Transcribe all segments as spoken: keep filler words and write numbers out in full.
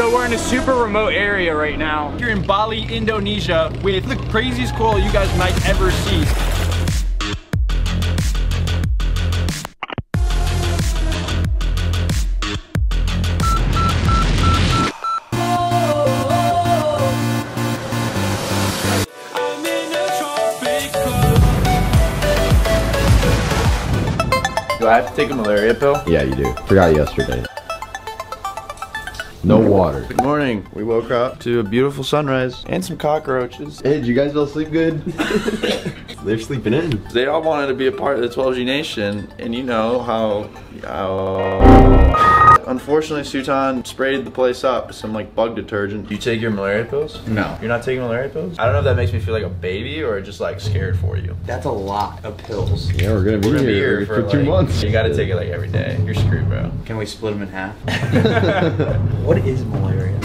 So we're in a super remote area right now. Here in Bali, Indonesia, with the craziest coral you guys might ever see. Do I have to take a malaria pill? Yeah, you do. Forgot yesterday. No water. Good morning. We woke up to a beautiful sunrise and some cockroaches. Hey, did you guys all sleep good? They're sleeping in. They all wanted to be a part of the twelve G Nation, and you know how... how... Unfortunately, Sutan sprayed the place up with some like bug detergent. Do you take your malaria pills? No. You're not taking malaria pills? I don't know if that makes me feel like a baby or just like scared for you. That's a lot of pills. Yeah, we're gonna be, we're gonna be here, here for, for two like, months. You gotta take it like every day. You're screwed, bro. Can we split them in half? What is malaria?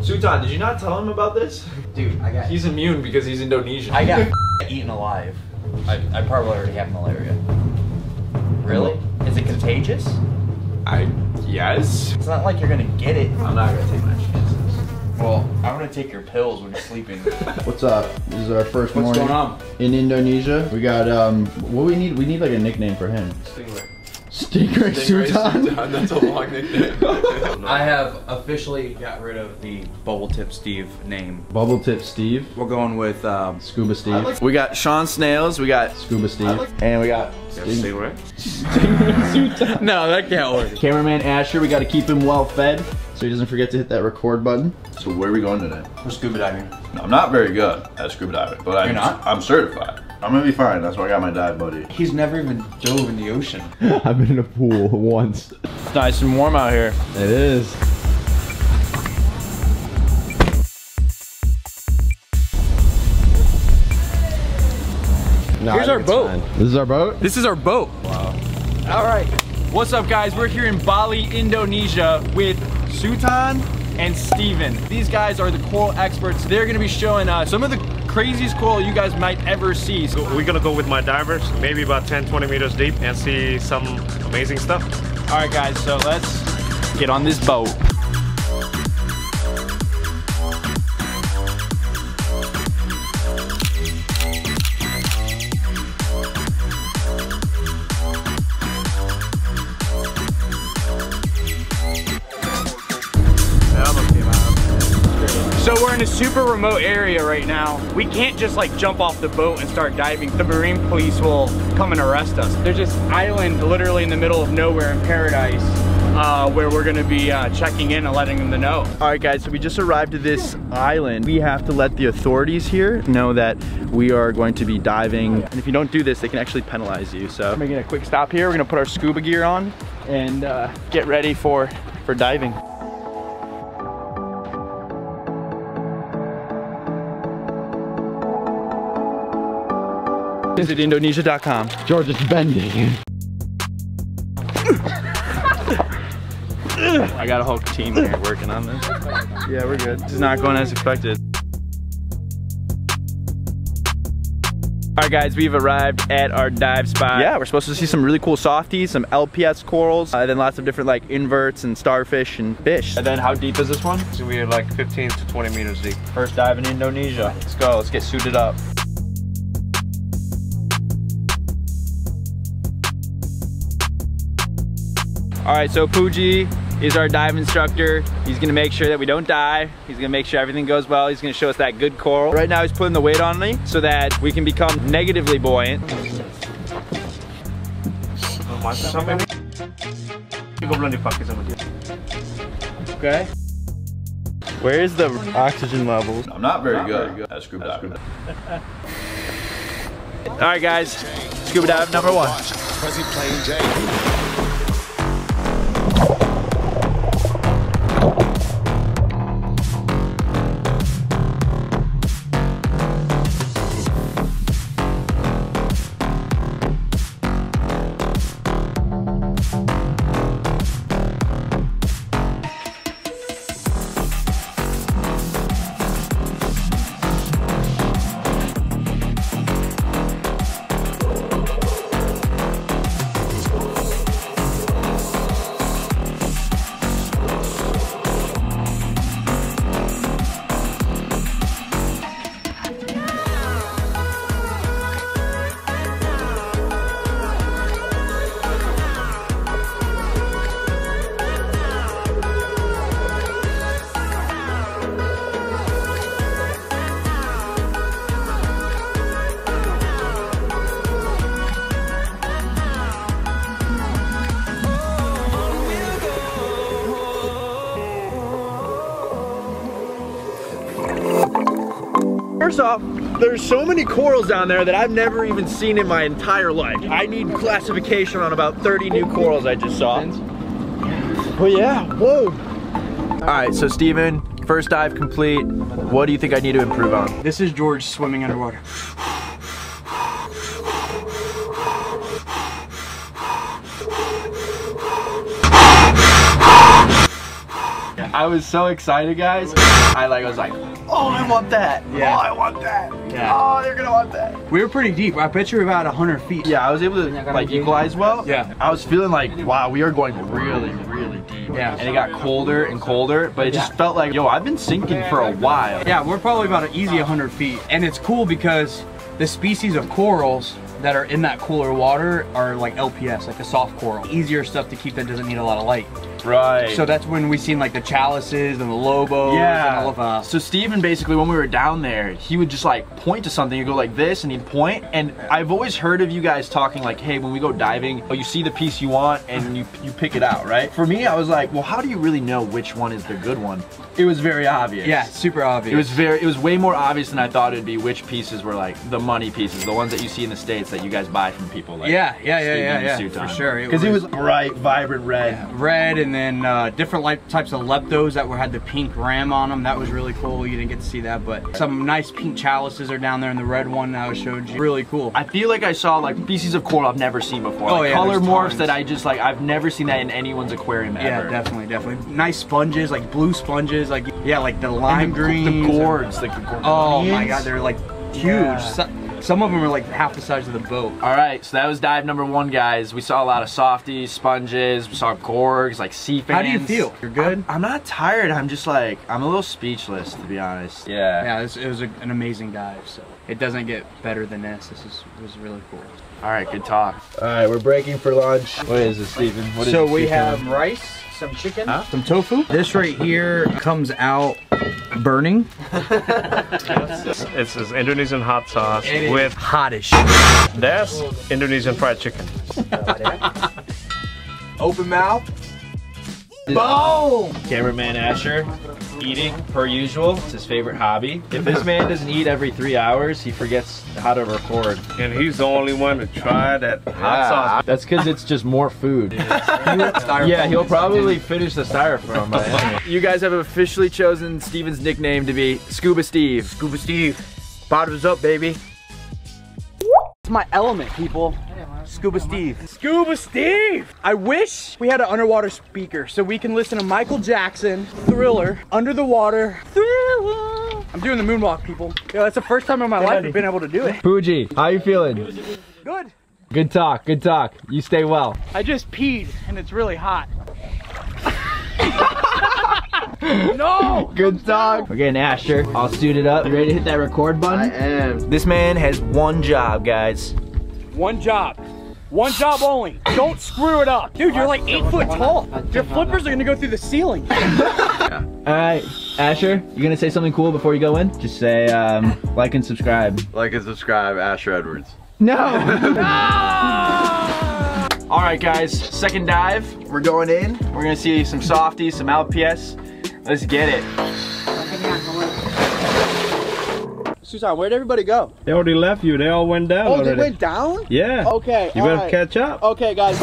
Sutan, did you not tell him about this? Dude, I got- He's immune because he's Indonesian. I got eaten alive. I, I probably already have malaria. Really? Is it contagious? I... yes. It's not like you're gonna get it. I'm not gonna take my chances. Well, I'm gonna take your pills when you're sleeping. What's up? This is our first What's morning. What's going on? In Indonesia. We got, um... what we need? We need like a nickname for him. Stingray. Stingray, Stingray Sutan? Sutan? That's a long nickname. I have officially got rid of the Bubble Tip Steve name. Bubble Tip Steve? We're going with um, Scuba Steve. Like we got Sean Snails, we got Scuba Steve, like and we got Stingray. Stingray Sutan. No, that can't work. Cameraman Asher, we got to keep him well fed so he doesn't forget to hit that record button. So where are we going today? We're scuba diving. No, I'm not very good at scuba diving, but I'm, I'm certified. I'm gonna be fine, that's why I got my dive buddy. He's never even dove in the ocean. I've been in a pool once. It's nice and warm out here. It is. Nah, Here's our boat. Fine. This is our boat? This is our boat. Wow. All right. What's up guys? We're here in Bali, Indonesia with Sutan and Steven. These guys are the coral experts. They're gonna be showing us some of the craziest coral you guys might ever see. So we're gonna go with my divers, maybe about ten, twenty meters deep and see some amazing stuff. All right guys, so let's get on this boat. So we're in a super remote area right now. We can't just like jump off the boat and start diving. The marine police will come and arrest us. There's this island literally in the middle of nowhere in paradise uh, where we're gonna be uh, checking in and letting them know. All right guys, so we just arrived at this island. We have to let the authorities here know that we are going to be diving. And if you don't do this, they can actually penalize you. So I'm making a quick stop here. We're gonna put our scuba gear on and uh, get ready for, for diving. Visit Indonesia dot com. George, it's bending. I got a whole team here working on this. Yeah, we're good. This is not going as expected. Alright guys, we've arrived at our dive spot. Yeah, we're supposed to see some really cool softies, some L P S corals, uh, and then lots of different like inverts and starfish and fish. And then how deep is this one? So we are like fifteen to twenty meters deep. First dive in Indonesia. Let's go, let's get suited up. All right, so Puji is our dive instructor. He's gonna make sure that we don't die. He's gonna make sure everything goes well. He's gonna show us that good coral. Right now he's putting the weight on me so that we can become negatively buoyant. Okay. Where is the oxygen levels? I'm not very good at scuba diving. All right guys, scuba dive number one. First off, there's so many corals down there that I've never even seen in my entire life. I need classification on about thirty new corals I just saw. But yeah, whoa. All right, so Steven, first dive complete. What do you think I need to improve on? This is George swimming underwater. I was so excited, guys. I like I was like, oh, I want that. Yeah. Oh, I want that. Yeah. Oh, they're gonna want that. We were pretty deep. I bet you were about one hundred feet. Yeah, I was able to like equalize well. Yeah. I was feeling like, wow, we are going really, really deep. Yeah. And it got colder and colder, but it yeah. just felt like, yo, I've been sinking for a while. Yeah, we're probably about an easy one hundred feet. And it's cool because the species of corals that are in that cooler water are like L P S, like the soft coral. Easier stuff to keep that doesn't need a lot of light. Right. So that's when we seen like the chalices and the Lobos yeah. and all of that. So Steven basically, when we were down there, he would just like point to something, he'd go like this and he'd point. And I've always heard of you guys talking like, hey, when we go diving, oh, you see the piece you want and you, you pick it out, right? For me, I was like, well, how do you really know which one is the good one? It was very obvious. Yeah, super obvious. It was very, it was way more obvious than I thought it'd be which pieces were like the money pieces, the ones that you see in the States that you guys buy from people. Like yeah, yeah, yeah, yeah, yeah, Sutan. For sure. Because it, it was bright, vibrant red. Yeah, red and then uh, different like, types of leptos that were, had the pink ram on them. That was really cool. You didn't get to see that, but some nice pink chalices are down there in the red one that I showed you. Really cool. I feel like I saw like species of coral I've never seen before. Oh, like, yeah, color morphs tons. That I just like, I've never seen that in anyone's aquarium yeah, ever. Yeah, definitely, definitely. Nice sponges, like blue sponges. Like yeah, like the lime the, greens, the gourds, like the gourds. Oh my god, they're like huge. Yeah. So, some of them are like half the size of the boat. All right, so that was dive number one, guys. We saw a lot of softies, sponges. We saw gorgs, like sea fans. How do you feel? You're good. I'm, I'm not tired. I'm just like I'm a little speechless, to be honest. Yeah. Yeah, this, it was a, an amazing dive. So it doesn't get better than this. This is was really cool. All right, good talk. All right, we're breaking for lunch. What is this, Steven? What is so we have rice. Some chicken, huh? Some tofu. This right here comes out burning. It's this Indonesian hot sauce with hottish. That's Indonesian fried chicken. Open mouth. Boom! Cameraman Asher, eating per usual. It's his favorite hobby. If this man doesn't eat every three hours, he forgets how to record. And he's the only one to try that hot yeah. sauce. That's because it's just more food. Yeah, he'll probably finish the styrofoam. By anyway. You guys have officially chosen Steven's nickname to be Scuba Steve. Scuba Steve. Bottoms up, baby. It's my element, people. Scuba Steve. Scuba Steve! I wish we had an underwater speaker so we can listen to Michael Jackson, Thriller, Under the Water, Thriller. I'm doing the moonwalk, people. Yo, that's the first time in my life I've been able to do it. Puji, how you feeling? Good. Good talk, good talk. You stay well. I just peed and it's really hot. No! Good talk. We're getting Asher all suited up. You ready to hit that record button? I am. This man has one job, guys. One job. One job only. Don't screw it up. Dude, you're like eight foot tall. Your flippers are gonna go through the ceiling. Yeah. Alright, Asher, you gonna say something cool before you go in? Just say, um, like and subscribe. Like and subscribe, Asher Edwards. No! No! Alright guys, second dive. We're going in. We're gonna see some softies, some L P S. Let's get it. Susan, where'd everybody go? They already left you. They all went down. Oh, already. They went down? Yeah. Okay. You better right. catch up. Okay, guys.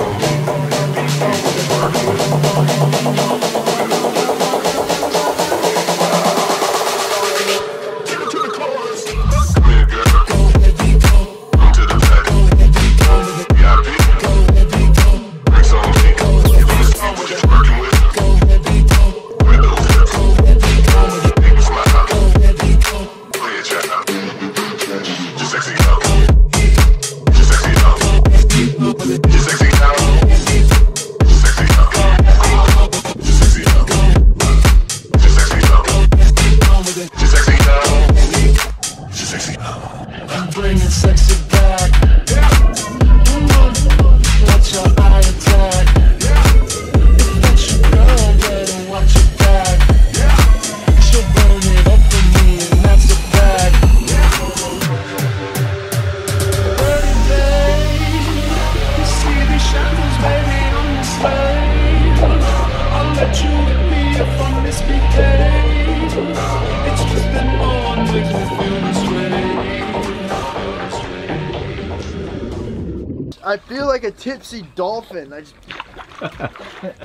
I feel like a tipsy dolphin. I just...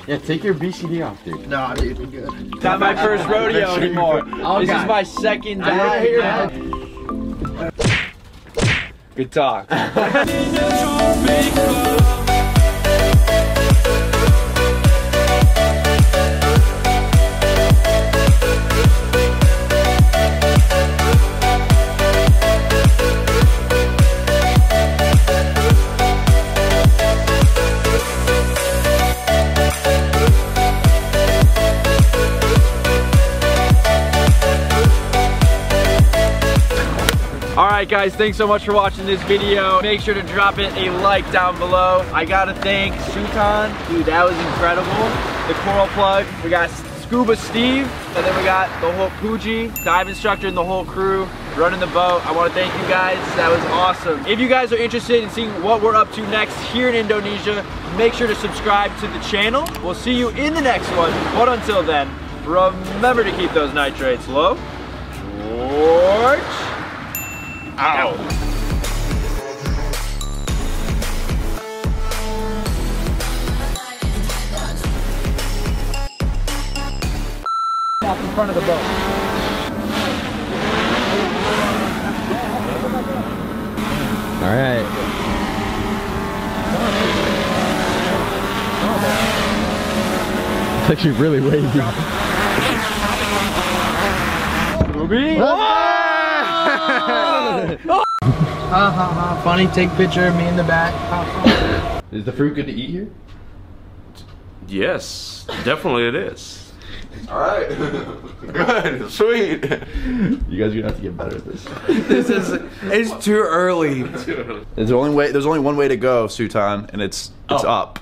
Yeah, take your B C D off, dude. No, dude, I'm good. It's not my first rodeo anymore. Oh, this God. is my second rodeo. Good talk. Alright guys, thanks so much for watching this video. Make sure to drop it a like down below. I gotta thank Sutan, dude, that was incredible. The coral plug, we got Scuba Steve, and then we got the whole Puji, dive instructor, and the whole crew running the boat. I wanna thank you guys, that was awesome. If you guys are interested in seeing what we're up to next here in Indonesia, make sure to subscribe to the channel. We'll see you in the next one, but until then, remember to keep those nitrates low. George. Ow! Off in front of the boat. All right. It's actually really wavy. Ruby. Ha ha ha, funny, take picture of me in the back. Is the fruit good to eat here? Yes, definitely it is. Alright. Good, sweet. You guys are gonna have to get better at this. This is, it's too early. Too early. There's only way, there's only one way to go, Sutan, and it's, it's oh. up.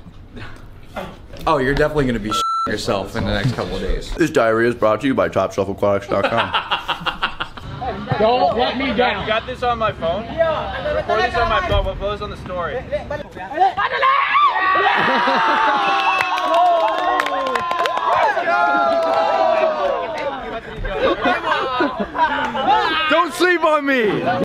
Oh, you're definitely gonna be shitting yourself in the next couple of days. This diarrhea is brought to you by Top Shelf Aquatics dot com. Don't let me down. You got this on my phone? Yeah. Record this on my phone. We'll post on the story. Don't sleep on me.